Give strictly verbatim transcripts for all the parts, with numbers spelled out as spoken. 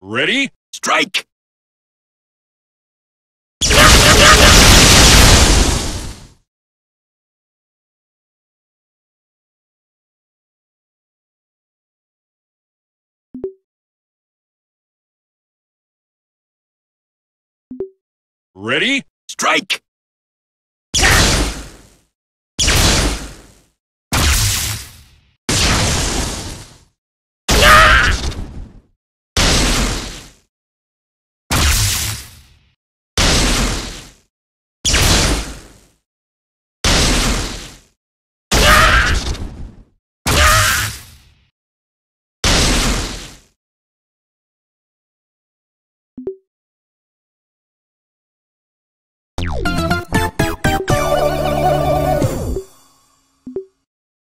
Ready? Strike! Ready? Strike!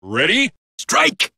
Ready? Strike! Ready? Strike!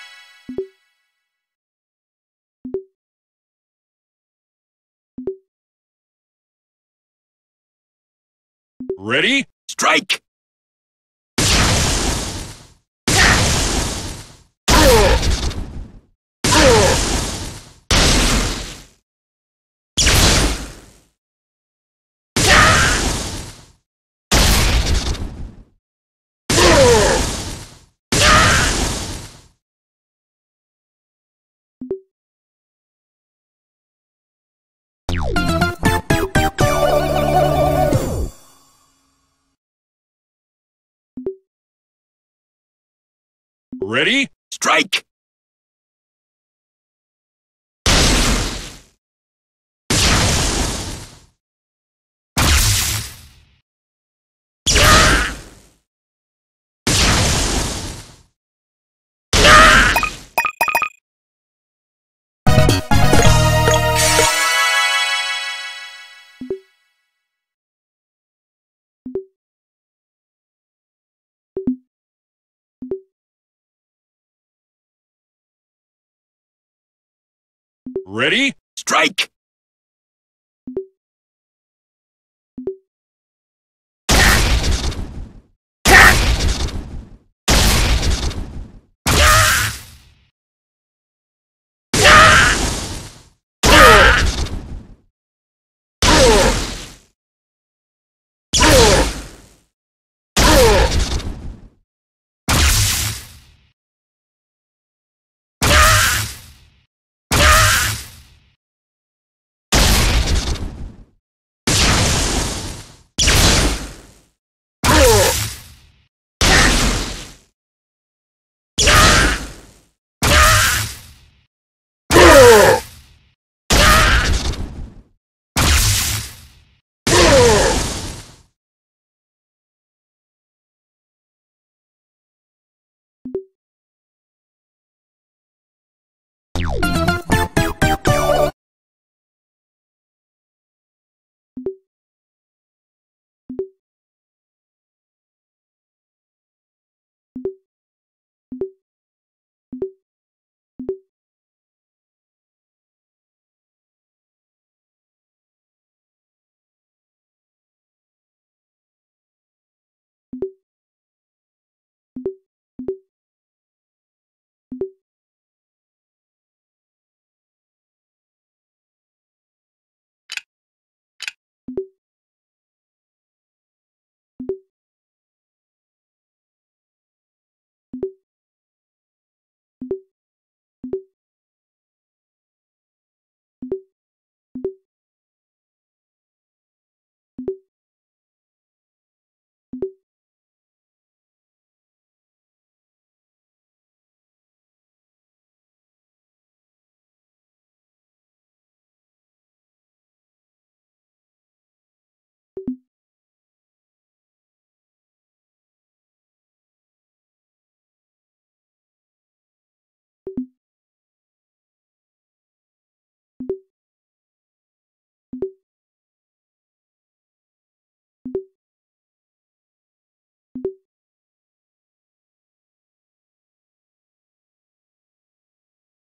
Ready? Strike! Ready? Strike!